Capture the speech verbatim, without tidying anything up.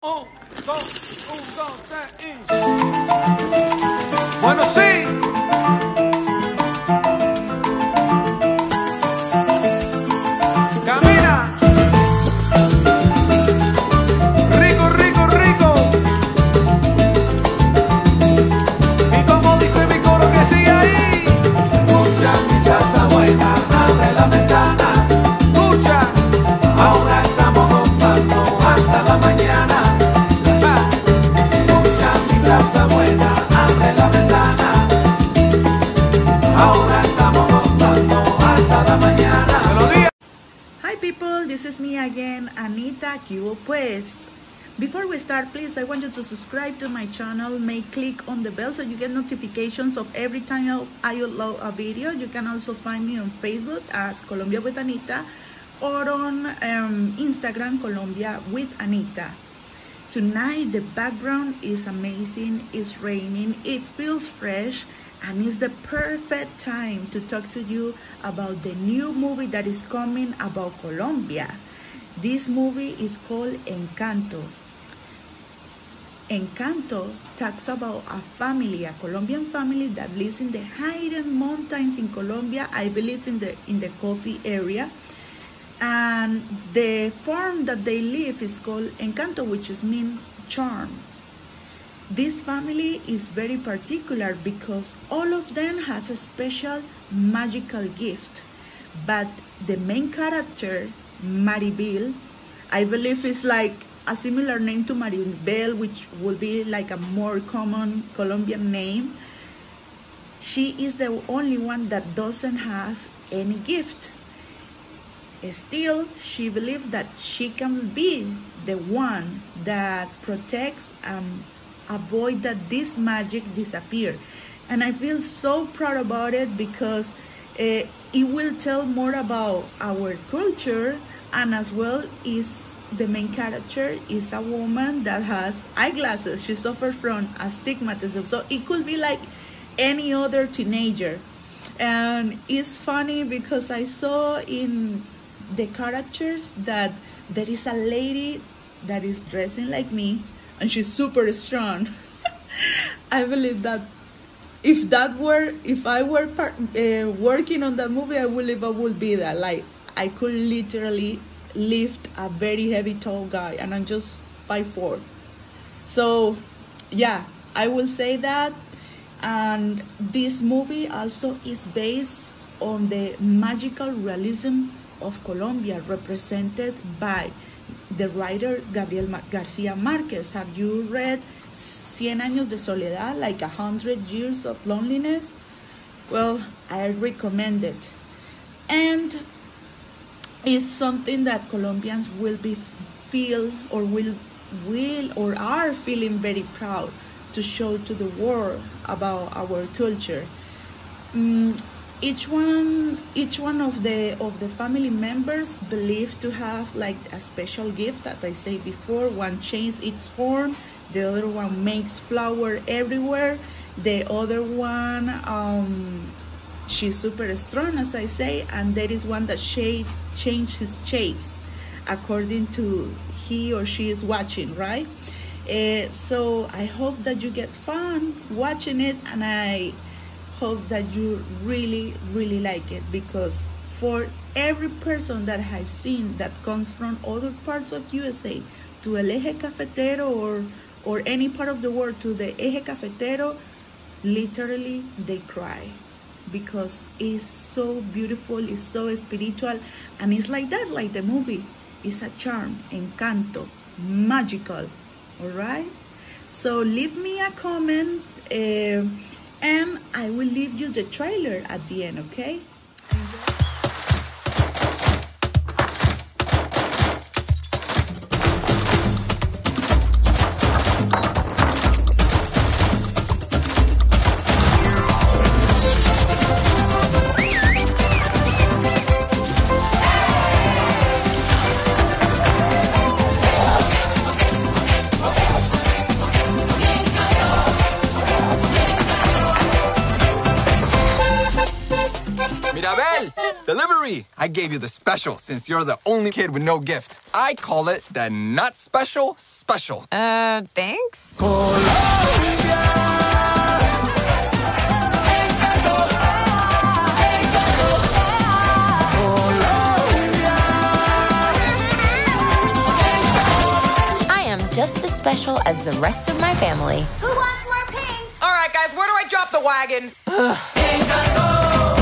Un, dos, un, dos, tres, y... Bueno, sí. Camina. Rico, rico, rico. Y como dice mi coro que sigue ahí. Escucha mi salsa buena, abre la ventana. Escucha. Ahora estamos gozando hasta la mañana. This is me again, Anita Quiopuez. Before we start, please, I want you to subscribe to my channel. May click on the bell so you get notifications of every time I upload a video. You can also find me on Facebook as Colombia with Anita or on um, Instagram, Colombia with Anita. Tonight, the background is amazing. It's raining. It feels fresh. And it's the perfect time to talk to you about the new movie that is coming about Colombia. This movie is called Encanto. Encanto talks about a family, a Colombian family that lives in the hidden mountains in Colombia, I believe in the, in the coffee area. And the farm that they live is called Encanto, which is mean charm. This family is very particular because all of them has a special magical gift. But the main character, Maribel, I believe is like a similar name to Maribel, which will be like a more common Colombian name. She is the only one that doesn't have any gift. Still, she believes that she can be the one that protects and avoid that this magic disappear. And I feel so proud about it because uh, it will tell more about our culture, and as well is the main character is a woman that has eyeglasses. She suffers from astigmatism, so it could be like any other teenager. And it's funny because I saw in the characters that there is a lady that is dressing like me, and she's super strong. I believe that if that were, if I were part, uh, working on that movie, I believe I would be that. Like, I could literally lift a very heavy, tall guy, and I'm just five foot four. So, yeah, I will say that. And this movie also is based on the magical realism of Colombia, represented by the writer Gabriel García Márquez. Have you read Cien Años de Soledad, like a hundred years of loneliness? Well, I recommend it. And it's something that Colombians will be feel or will, will or are feeling very proud to show to the world about our culture. Mm, Each one, each one of the of the family members believed to have like a special gift that I said before. One changes its form, the other one makes flower everywhere, the other one um, she's super strong, as I say, and there is one that shade changes his shapes according to he or she is watching, right? Uh, so I hope that you get fun watching it, and I hope that you really really like it, because for every person that I've seen that comes from other parts of U S A to El Eje Cafetero or or any part of the world to the Eje Cafetero, literally they cry because it's so beautiful, it's so spiritual, and it's like that, like the movie. It's a charm, Encanto, magical. All right, so leave me a comment, uh, and I will leave you the trailer at the end, okay? free. I gave you the special since you're the only kid with no gift. I call it the not special special. Uh, thanks? Colombia! Just as special as the rest of my family. Who wants more pink? All right, guys, where do I drop the wagon? Encanto!